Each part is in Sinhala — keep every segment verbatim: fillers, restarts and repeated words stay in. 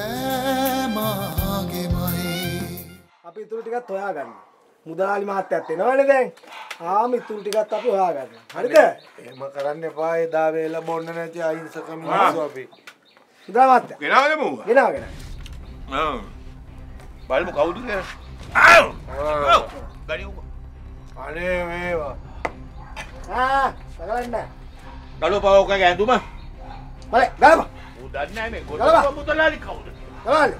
අපි ඉතුරු ටිකත් හොයාගන්න. මුදලාලි මහත්තයත් එනවනේ දැන්. ආම ඉතුරු ටිකත් අපි හොයාගන්න. හරිද? එහෙම කරන්න එපා. එදා වේල බොන්න නැති අහිංසක මිනිස්සු අපි. මුදලාලි මහත්තයා. ගෙනාවලමු. ගෙනාගෙන. ආ. බලමු කවුද කියලා. ආ. ආ. ගණියෝ. අනේ මේවා. ආ, සගලන්න. ගලවපවක ඇඳුම. බලේ ගලවපන්. උදන්නේ මේ ගොඩක් මුදලාලි කවුද? ගලවන්න.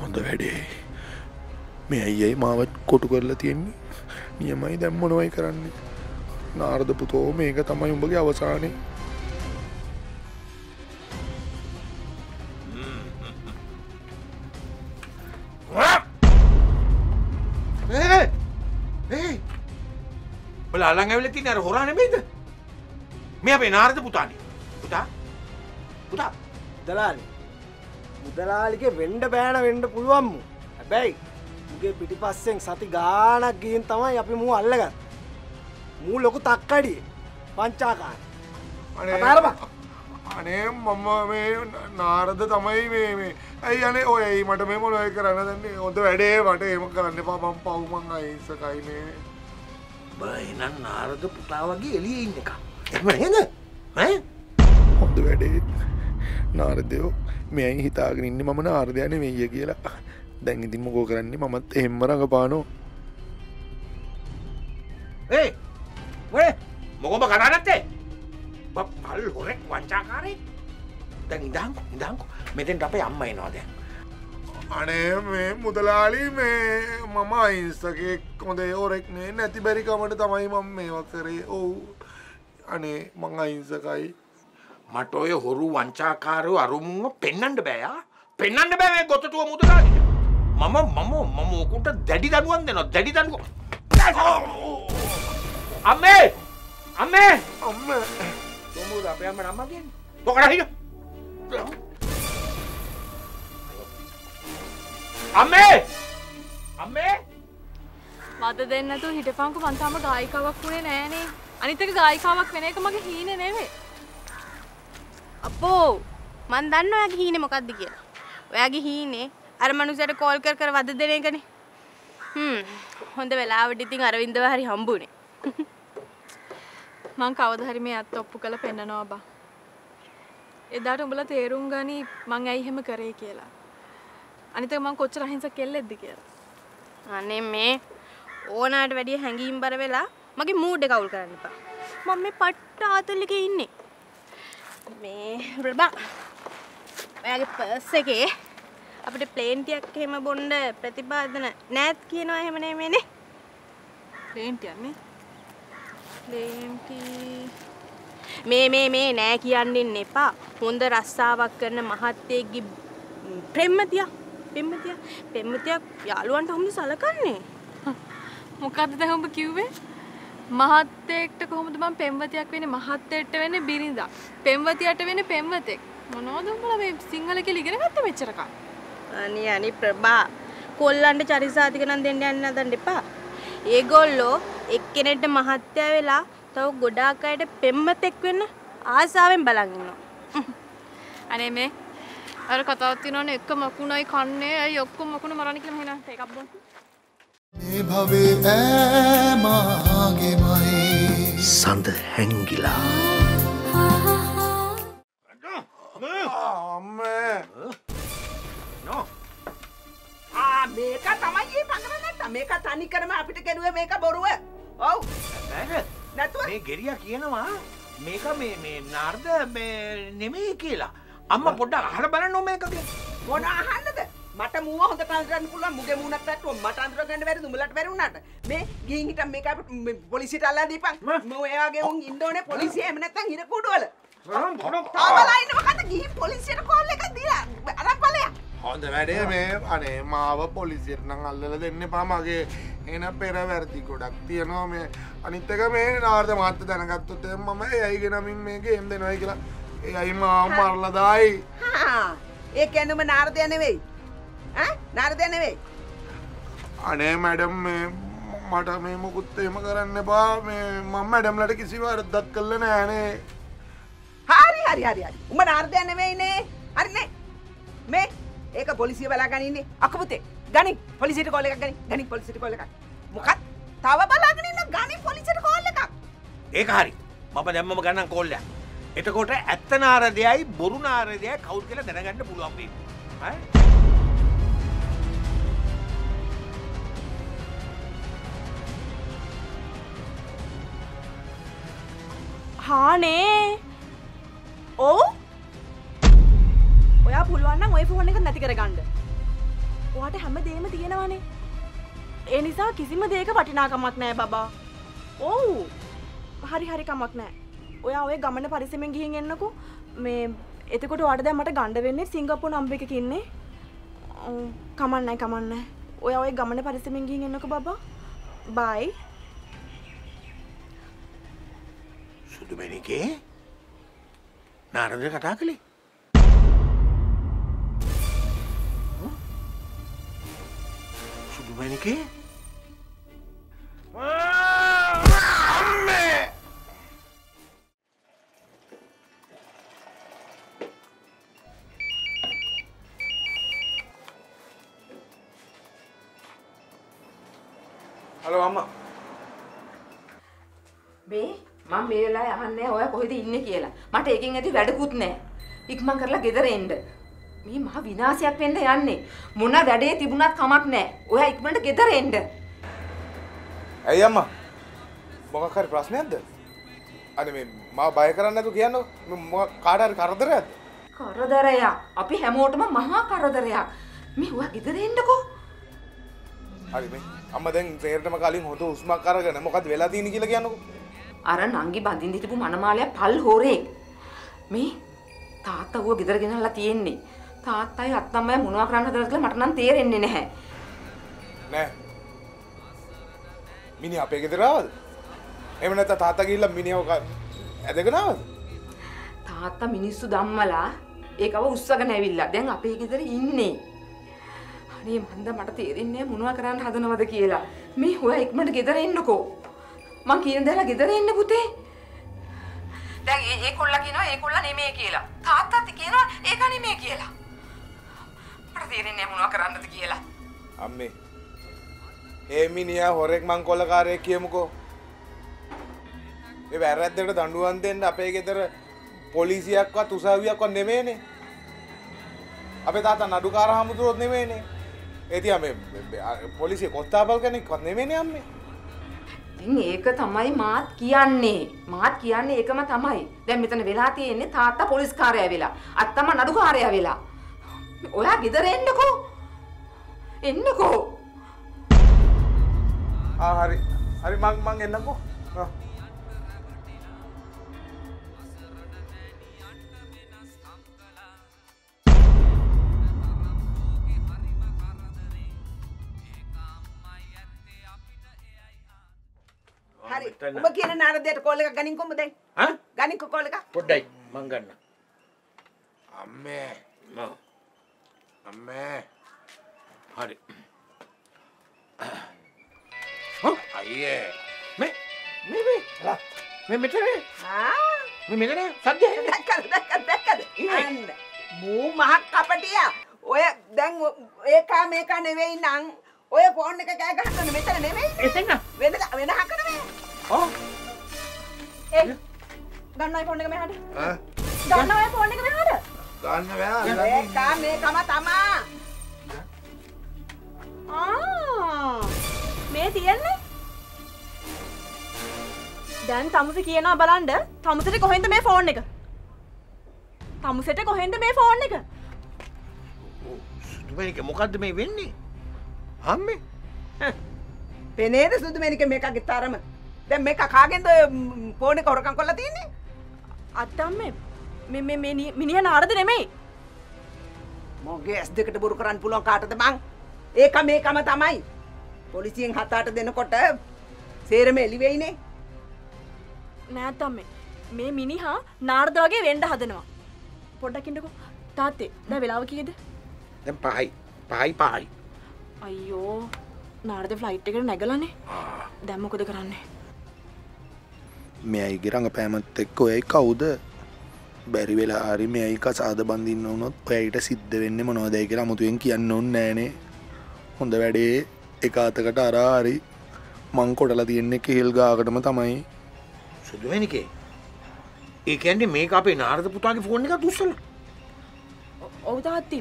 හොඳ වැඩේ. මේ අයියයි මාවත් කොටු කරලා තියෙන්නේ. නියමයි දැන් මොනවයි කරන්නේ? නාරද පුතෝ මේක තමයි උඹගේ අවසානේ. ඒ ඒ බලා අලං ඇවිල්ලා තියෙන අර හොරා නෙමෙයිද? මේ අපේ නාරද පුතානේ. පුතා. පුතා. දලාලි. මුදලාලිගේ වෙන්න බෑන වෙන්න පුළුවන් මු. හැබැයි මුගේ පිටිපස්සෙන් සති ගාණක් ගිහින් තමයි අපි මූ අල්ලගත්තේ. මූ ලොකු තක්කඩියේ පංචාකාර. අනේ අනේ මම මේ නාරද තමයි මේ මේ. ඇයි අනේ ඔය ඇයි මට මේ මොනවයි කරන්න දන්නේ. හොඳ වැඩේ මට එහෙම කරන්න එපා මම පව් මං අයිසකයි මේ. බයි නන් නාරද පුතා වගේ එළියේ ඉන්න එක. එහෙම නේද? ඈ හොඳ වැඩේ. නාරදයෝ මේ අයින් හිතාගෙන ඉන්නේ මම නාරදයා නෙමෙයි කියලා. දැන් ඉතින් මොකෝ කරන්නේ මමත් එහෙම්ම රඟපානෝ. ඒ ඔය මොකෝම කරන්නේ? බප්පල් හොරෙක් වංචාකාරේ. දැන් ඉඳන් ඉඳන් මෙතෙන්ට අපේ අම්මා එනවා දැන්. අනේ මේ මුදලාලි මේ මම අයින්සකේ කොඳේ හොරෙක් නේ නැති බැරි කමට තමයි මම මේවා කරේ. ඔව්. අනේ මං අයින්සකයි. මට ඔය හොරු වංචාකාරයෝ අරුමුව පෙන්වන්න බෑ ආ පෙන්වන්න බෑ මේ ගොතටුව මුදලාලිට මම මම මම උකට දැඩි දඬුවම් දෙනවා දැඩි දඬුවම් අම්මේ අම්මේ අම්මේ කොමුද අපේ අම්මා නම්ම කියන්නේ කොකරා හිට අම්මේ අම්මේ මද දෙන්න නැතුව හිටපන්කෝ මං තාම ගායිකාවක් උනේ නෑනේ අනිත් එක ගායිකාවක් වෙන එක මගේ හීනේ නෙවෙයි අපෝ මන් දන්න ඔයාගේ හීනේ මොකද්ද කියලා. ඔයාගේ හීනේ අර මනුස්සයට කෝල් කර කර වද දෙන එකනේ. හ්ම් හොඳ වෙලාවට ඉතින් අරවින්දව හරි හම්බුනේ. මං කවදා හරි මේ අත් ඔප්පු කරලා පෙන්නනවා බා. එදාට උඹලා තේරුම් ගනි මං ඇයි එහෙම කරේ කියලා. අනිත් එක මං කොච්චර අහිංසක කෙල්ලෙක්ද කියලා. අනේ මේ ඕනාට වැඩිය හැංගීම් බර වෙලා මගේ මූඩ් එක අවුල් කරන්න එපා. මම මේ පට්ට ආතල් එකේ ඉන්නේ. මේ රබා ඔයාගේ පර්ස් එකේ අපිට ප්ලේන් ටියක් එහෙම බොන්න ප්‍රතිපාදන නැත් කියනවා එහෙම නෙමෙයිනේ ප්ලේන් ටියන්නේ ප්ලේන් ටී මේ මේ මේ නෑ කියන්නින් එපා හොඳ රස්සාවක් කරන මහත්තයෙක්ගේ ප්‍රෙම්මතිය ප්‍රෙම්මතිය ප්‍රෙම්මතිය යාළුවන්ට කොහොමද සලකන්නේ මොකද්ද දැන් ඔබ කිව්වේ මහත්තයෙක්ට කොහොමද මම පෙම්වතියක් වෙන්නේ මහත්තයෙක්ට වෙන්නේ බිරිඳා පෙම්වතියට වෙන්නේ පෙම්වතෙක් මොනවද උඹලා මේ සිංහල කියලා ඉගෙන ගත්ත මෙච්චර කල් අනේ අනේ ප්‍රභා කොල්ලන්ට චරිසාතික නම් දෙන්න යන්න නදන්න එපා ඒගොල්ලෝ එක්කෙනෙක්ට මහත්තයා වෙලා තව ගොඩාක් අයට පෙම්වතෙක් වෙන්න ආසාවෙන් බලන් ඉන්නවා අනේ මේ අර කතාවක් තියෙනවනේ එක මකුණයි කන්නේ ඇයි ඔක්කොම මකුණ මරන්නේ කියලා මම හිනා ඒකක් බොන්න මේ භවයේ ඈ මාගේ මයි සඳ හැංගිලා අම්මේ නෝ ආ මේක තමයි පගරන්නත් මේක තනි කරම අපිට ගෙනුවේ මේක බොරුව ඔව් නැතුව මේ ගෙරියා කියනවා මේක මේ මේ නාර්ද මේ නෙමෙයි කියලා අම්මා පොඩ්ඩක් අහලා බලන්න මේක මොන අහන්නද මට මූව හොඳට අඳුරන්න පුළුවන් මුගේ මූණක් පැට්ටුව මට අඳුර ගන්න බැරිද උඹලට බැරි වුණාට මේ ගිහින් හිටන් මේක අපිට පොලිසියට අල්ලලා දීපන් මම ඔය වගේ උන් ඉන්න ඕනේ පොලිසිය එහෙම නැත්නම් හිර කුඩුවල මම මොනක් තාමලා ඉන්න මොකද ගිහින් පොලිසියට කෝල් එකක් දීලා අරන් බලයන් හොඳ වැඩේ මේ අනේ මාව පොලිසියට නම් අල්ලලා දෙන්න එපා මගේ එන පෙරවැරදි ගොඩක් තියනවා මේ අනිත් එක මේ නාර්ද මාත්ත දැනගත්තොත් මම එයයි ගෙනමින් මේ ගේම් දෙනවා කියලා එයයි මාව මරලා දායි හා ඒ කියන්නේ නාර්දය නෙවෙයි නාරදය නෙවෙයි අනේ මැඩම් මේ මට මේ මොකුත් එහෙම කරන්න එපා මේ මම මැඩම්ලට කිසි වරදක් කළේ නෑනේ හරි හරි හරි හරි උඹ නාරදය නෙවෙයිනේ හරි දාලා පොලිසිය බලා ගනින්නේ. අකපුතේ. ගනි. පොලිසියට කෝල් එකක් ගනි. ගනි පොලිසියට කෝල් එකක්. මොකක්? තව බලාගෙන ඉන්න ගනි පොලිසියට කෝල් එකක්. ඒක හරි. මම දැම්මම ගන්නම් කෝල් එක. එතකොට ඇත්ත නාරදයයි බොරු නාරදයයි කවුද කියලා දැනගන්න පුළුවන් වෙයි. හරි? හානේ. ඔව්. ඔයා පුළුවන් නම් ඔය ෆෝන් එක නැති කරගන්න. ඔයාට හැමදේම තියෙනවානේ. ඒ නිසා කිසිම දෙයක වටිනාකමක් නැහැ බබා. ඔව්. හරි හරි කමක් නැහැ. ඔයා ඔය ගමන පරිස්සමෙන් ගිහින් එන්නකෝ. මේ එතකොට ඔයාට දැන් මට ගන්න වෙන්නේ සිංගප්පූරු නම්බර් එකක ඉන්නේ. කමක් නැහැ කමක් නැහැ. ඔයා ඔය ගමන පරිස්සමෙන් ගිහින් එන්නකෝ බබා. බයි. සුදු මැනිකේ නාරද කතා කළේ. සුදු මැනිකේ අම්මේ හලෝ අම්මා බේ මම මේ වෙලාවේ අහන්නේ ඔයා කොහෙද ඉන්නේ කියලා. මට ඒකෙන් ඇති වැඩකුත් නැහැ. ඉක්මන් කරලා ගෙදර එන්න. මේ මහ විනාශයක් වෙන්න යන්නේ. මොන වැඩේ තිබුණත් කමක් නැහැ. ඔයා ඉක්මනට ගෙදර එන්න. ඇයි අම්මා? මොකක් හරි ප්‍රශ්නයක්ද? අනේ මේ මාව බය කරන්නේ නැතු කියන්නකො. මේ කාට හරි කරදරයක්ද? කරදරයක්. අපි හැමෝටම මහා කරදරයක්. මේ ඔයා ගෙදර එන්නකො. හරි මේ අම්මා දැන් තේරෙටම කලින් හොඳ උස්මක් අරගෙන මොකද්ද වෙලා තියෙන්නේ කියලා කියන්නකො. අර නංගි බඳින්න තිබු මනමාලයා පල් හොරේ මේ තාත්තාව ගෙදර ගෙනල්ලා තියෙන්නේ තාත්තයි අත්තම්මයි මොනවා කරන්න හදලාද කියලා මට නම් තේරෙන්නේ නැහැ නෑ මිනිහ අපේ ගෙදර ආවද එහෙම නැත්නම් තාත්තා ගිහිල්ලා මිනිහව ඇදගෙන ආවද තාත්තා මිනිස්සු ධම්මලා ඒකව උස්සගෙන ඇවිල්ලා දැන් අපේ ගෙදර ඉන්නේ අනේ මන්ද මට තේරෙන්නේ මොනවා කරන්න හදනවද කියලා මේ හොයා ඉක්මනට ගෙදර එන්නකෝ මං කියන දැලා ගෙදර එන්න පුතේ. දැන් ඒ ඒකොල්ලා කියනවා ඒකොල්ලා නෙමෙයි කියලා. තාත්තාත් කියනවා ඒක නෙමෙයි කියලා. මට තේරෙන්නේ මොනවා කරන්නද කියලා. අම්මේ. ඒ මිනිහා හොරෙක් මං කොල්ලකාරයෙක් කියමුකෝ. මේ වැරද්දකට දඬුවම් දෙන්න අපේ ගෙදර පොලිසියක්වත් උසාවියක්වත් නෙමෙයිනේ. අපේ තාත්තා නඩුකාර හමුදුරොත් නෙමෙයිනේ. ඒ තියා මේ පොලිසිය කොස්තාපල් කෙනෙක්වත් නෙමෙයිනේ අම්මේ. ඒක තමයි මාත් කියන්නේ මාත් කියන්නේ ඒකම තමයි. දැන් මෙතන වෙලා තියෙන්නේ තාත්තා පොලිස් කාර්යය වෙලා. අත්තම නඩුකාරයා වෙලා. ඔයා ගෙදර එන්නකෝ. එන්නකෝ. ආ හරි. හරි මං මං එන්නකෝ. ඔබ කියන නාරදයට කෝල් එකක් ගනින් කොහොමද? හා? ගනින් කෝල් එක. පොඩ්ඩයි මං ගන්න. අම්මේ. නෝ. අම්මේ. හරි. හා? අයියේ. මේ මේ මේ. ලා. මේ මෙතන. ආ. මේ මෙතන. සද්ද ඇහෙන්නේ. දැක්කද? දැක්කද? දැක්කද? ඉන්න. මෝ මහ කපටියා. ඔය දැන් ඒකා මේකා නෙවෙයි නං. ඔය ෆෝන් එක කෑ ගහන්න මෙතන නෙමෙයි. එතන. වෙන වෙන හකන මේ. ඔව්. ඒ ගන්න ඔය ෆෝන් එක මෙහාට. ඈ. ගන්න ඔය ෆෝන් එක මෙහාට. ගන්න බෑ. ඒක මේකම තමා. ආ. මේ තියන්නේ. දැන් තමුසේ කියනවා බලන්න. තමුසේට කොහෙන්ද මේ ෆෝන් එක? තමුසේට කොහෙන්ද මේ ෆෝන් එක? දුමෙනික මොකද්ද මේ වෙන්නේ? අම්මේ පෙනේද සුදු මැනික මේකගේ තරම දැන් මේක කාගෙන්ද ෆෝන් එක හොරකම් කරලා තින්නේ අත්තම්මේ මේ මේ මේ මිනිහා නාරද නෙමෙයි මොගේ ඇස් දෙකට බොරු කරන්න පුළුවන් කාටද මං ඒක මේකම තමයි පොලිසියෙන් හත අට දෙනකොට සේරම එළි වෙයිනේ නෑ අත්තම්මේ මේ මිනිහා නාරද වගේ වෙන්න හදනවා පොඩ්ඩක් ඉන්නකෝ තාත්තේ දැන් වෙලාව කීයද දැන් පහයි පහයි පහයි අයියෝ නාරද ෆ්ලයිට් එකට නැගලානේ. දැන් මොකද කරන්නේ? මේ අයගේ රංගපෑමත් එක්ක ඔයයි කවුද? බැරි වෙලා හරි මේ එක සාද බඳින්න වුණොත් ඔයයිට සිද්ධ වෙන්නේ මොනවදයි කියලා අමුතුවෙන් කියන්න ඕනේ නෑනේ. හොඳ වැඩේ එක අතකට අරා හරි මං කොටලා තියන්නේ කෙල් ගාකටම තමයි. සුදු වෙනකේ. ඒ කියන්නේ මේක අපේ නාරද පුතාගේ ෆෝන් එකත් උස්සලා. ඔව් තාත්ති.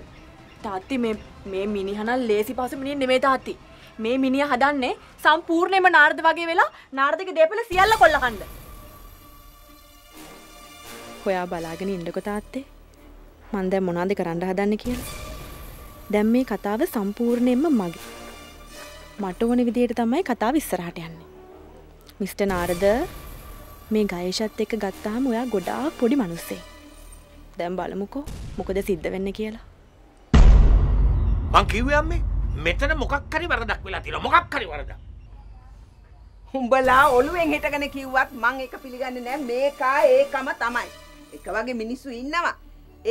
තාත්ති මේ මේ මිනිහා නම් ලේසි පාසෙ මිනිහ නෙමෙයි තාත්ති. මේ මිනිහා හදන්නේ සම්පූර්ණයෙන්ම නාරද වගේ වෙලා නාරදගේ දේපල සියල්ල කොල්ල කන්න. හොයා බලාගෙන ඉන්නකො තාත්තේ මන් දැන් මොනවද කරන්න හදන්නේ කියලා. දැන් මේ කතාව සම්පූර්ණයෙන්ම මගේ. මට ඕන විදියට තමයි කතාව ඉස්සරහට යන්නේ. මිස්ටර් නාරද මේ ගයේෂත් එක්ක ගත්තාම ඔයා ගොඩාක් පොඩි මිනිස්සෙක්. දැන් බලමුකෝ මොකද සිද්ධ වෙන්නේ කියලා. මං කිව්වේ අම්මේ මෙතන මොකක් හරි වරදක් වෙලා තියෙනවා. මොකක් හරි වරදක්. උඹලා ඔළුවෙන් හිටගෙන කිව්වත් මං ඒක පිළිගන්නේ නැහැ. මේකා ඒකම තමයි. එක වගේ මිනිස්සු ඉන්නවා.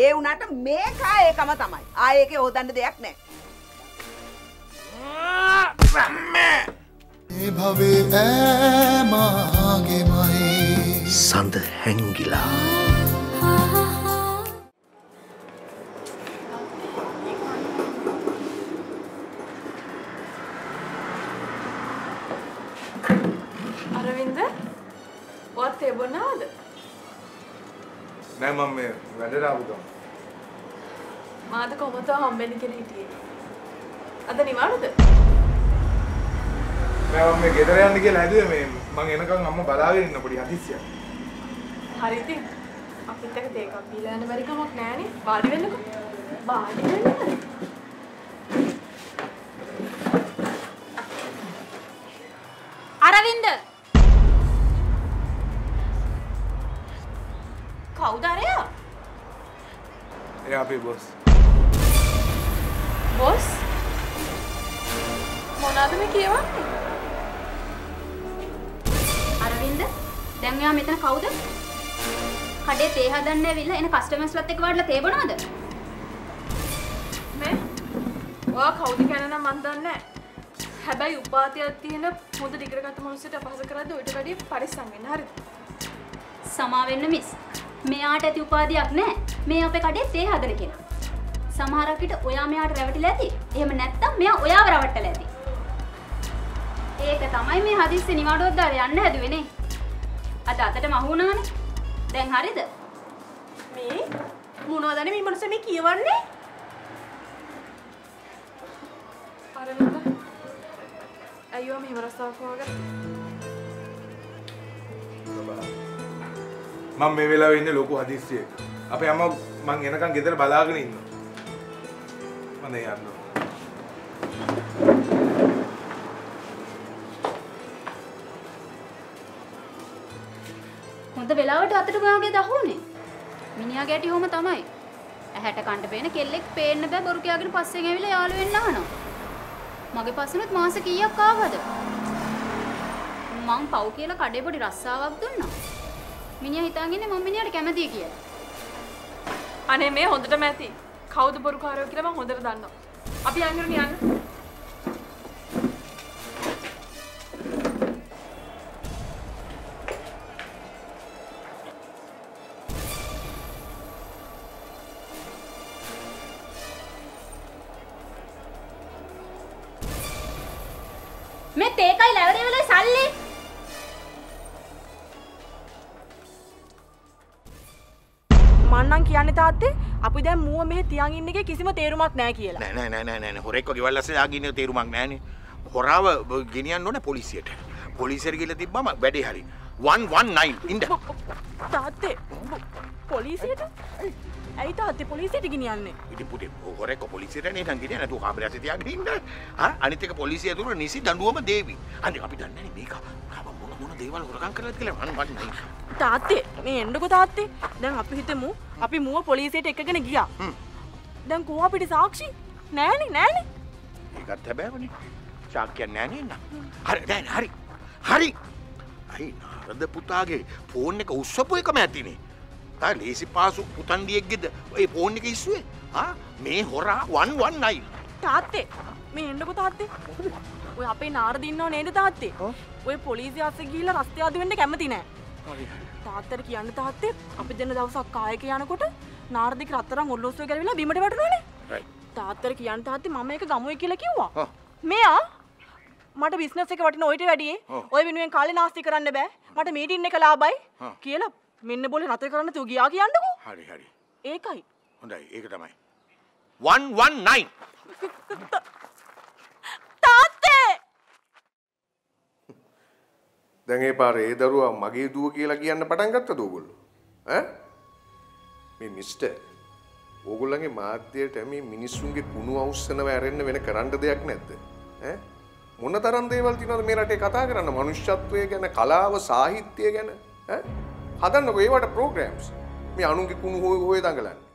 ඒ උනාට මේකා ඒකම තමයි. ආයේ ඒකේ හොදන්න දෙයක් නැහැ. මේ භවයේ ඈමාගේමයි සඳ හැංගිලා. අරවින්ද ඔත් ඒ බොනවද? නෑ මම මේ වැඩට ආපු ගමන්. මාත කොහොමද හම්බෙන්නේ කියලා හිටියේ. අද නිවාඩුද? නෑ මම මේ ගෙදර යන්න කියලා හැදුවේ මේ මං එනකන් අම්මා බලාගෙන ඉන්න පොඩි හදිස්සියක්. හරි ඉතින් අපිත් එක දෙකක් බීලා යන්න බැරි කමක් නෑනේ. වාඩි වෙන්නකෝ. වාඩි වෙන්න. අරවින්ද කවුද අරයා? එයා අපේ බොස්. බොස්? මොනවද මේ කියවන්නේ? අරවින්ද දැන් මෙයා මෙතන කවුද? කඩේ තේ හදන්න ඇවිල්ලා එන කස්ටමර්ස්ලත් එක්ක වඩලා තේ බොනවද? මේ ඔයා කවුද කියලා නම් මන් දන්නේ නැහැ. හැබැයි උපාතියක් තියෙන හොඳ ඩිග්‍ර ගත්ත මිනිස්සුන්ට අපහාස කරද්දී ඔයිට වැඩි පරිස්සම් වෙන්න හරිද? සමා වෙන්න මිස්. මෙයාට ඇති උපාධියක් නැහැ. මේ අපේ කඩේ තේ හදන කෙනා. සමහරක් විට ඔයා මෙයාට රැවටිලා ඇති. එහෙම නැත්නම් මෙයා ඔයාව රවට්ටලා ඇති. ඒක තමයි මේ හදිස්සියේ නිවාඩුවක් දාලා යන්න හැදුවේ නේ. අද අතටම අහු වුණානේ. දැන් හරිද? මේ මොනවද මේ මිනිස්සු මේ කියවන්නේ? අරවින්ද. අයියෝ මෙහෙම රස්සාවක් හොයාගත්තා. මම මේ වෙලාවේ ඉන්නේ ලොකු හදිස්සියක. අපේ අම්මා මං එනකන් ගෙදර බලාගෙන ඉන්නවා. මම දැන් යන්නවා. හොඳ වෙලාවට අතට ගාවගේ දහුනේ. මිනිහා ගැටි හොම තමයි. ඇහැට කණ්ඩ පේන කෙල්ලෙක් පේන්න බෑ බොරු කියාගෙන පස්සෙන් ඇවිල්ලා යාළු වෙන්න අහනවා. මගේ පස්සෙනුත් මාස කීයක් ආවද? මං පව් කියලා කඩේ පොඩි රස්සාවක් දුන්නා. මිනිහා හිතාගෙන මම මිනිහාට කැමතියි කියලා. අනේ මේ හොඳටම ඇති. කවුද බොරුකාරයෝ කියලා මම හොඳට දන්නවා. අපි යන්න නියන්න. මේ තේකයි ලැබරේ වල සල්ලි මන්නම් කියන්නේ තාත්තේ අපි දැන් මුව මෙහෙ තියන් ඉන්න එකේ කිසිම තේරුමක් නැහැ කියලා. නෑ නෑ නෑ නෑ නෑ හොරෙක්ව ගෙවල් ඇස්සේ දාගෙන ඉන්න තේරුමක් නෑනේ. හොරාව ගෙනියන්න ඕනේ පොලිසියට. පොලිසියට ගිහලා තිබ්බම වැඩේ හරි. one one nine ඉන්න. තාත්තේ පොලිසියට? ඇයි තාත්තේ පොලිසියට ගෙනියන්නේ? ඉතින් පුතේ හොරෙක්ව පොලිසියට නේද ගෙනියන්නේ නැතුව කාමරේ ඇස්සේ තියාගෙන ඉන්න. ආ අනිත් එක පොලිසිය ඇතුළේ නිසි දඬුවම දෙවි. අනේ අපි දන්නේ නෑනේ මේක. මොන මොන දේවල් හොරකම් කරලාද කියලා මම දන්නේ නෑ. තාත්තේ මේ එන්නකො තාත්තේ දැන් අපි හිතමු අපි මුව පොලිසියට එක්කගෙන ගියා. දැන් කොහොම අපිට සාක්ෂි නෑනේ නෑනේ. ඒකත් හැබෑවනේ. සාක්ෂියක් නෑනේ නෑ. හරි දැන් හරි. හරි. අයි නාරද පුතාගේ ෆෝන් එක උස්සපු එකම ඇතිනේ. ආ ලේසි පාසු පුතන්ඩියෙක්ගේද ඒ ෆෝන් එක ඉස්සුවේ? ආ මේ හොරා one one nine. තාත්තේ මේ එන්නකො තාත්තේ. ඔය අපේ නාරද ඉන්නව නේද තාත්තේ? ඔය පොලිසිය අස්සේ ගිහිල්ලා රස්තියාදු වෙන්න කැමති නෑ. හරි හරි. තාත්තට කියන්න තාත්තේ අපි දෙන දවසක් කායක යනකොට නාර්දික රත්තරන් ඔල්ලෝස්සේ ගලවිලා බිමට වැටුණානේ. right. තාත්තට කියන්න තාත්තේ මම ඒක ගමුවේ කියලා කිව්වා. මෙයා මට බිස්නස් එක වටින ඔයිට වැඩියේ ඔය වෙනුවෙන් කාලේ නාස්ති කරන්න බෑ. මට මීටින් එක ලාභයි කියලා මෙන්න බෝලේ රතේ කරන්න තු ගියා කියන්නකෝ. හරි හරි. ඒකයි. හොඳයි ඒක තමයි. one one nine. තාත්තේ. දැන් ඒ පාරේ ඒ දරුවා මගේ දුව කියලා කියන්න පටන් ගත්තද ඕගොල්ලෝ? ඈ? මේ මිස්ටර් ඕගොල්ලන්ගේ මාධ්‍යයට මේ මිනිස්සුන්ගේ කුණු අවුස්සනව ඇරෙන්න වෙන කරන්න දෙයක් නැද්ද? ඈ? මොනතරම් දේවල් තියෙනවද මේ රටේ කතා කරන්න මනුෂ්‍යත්වය ගැන, කලාව, සාහිත්‍ය ගැන? ඈ? හදන්නකෝ ඒවට ප්‍රෝග්‍රෑම්ස්. මේ අනුන්ගේ කුණු හොය හොය දඟලන්නේ.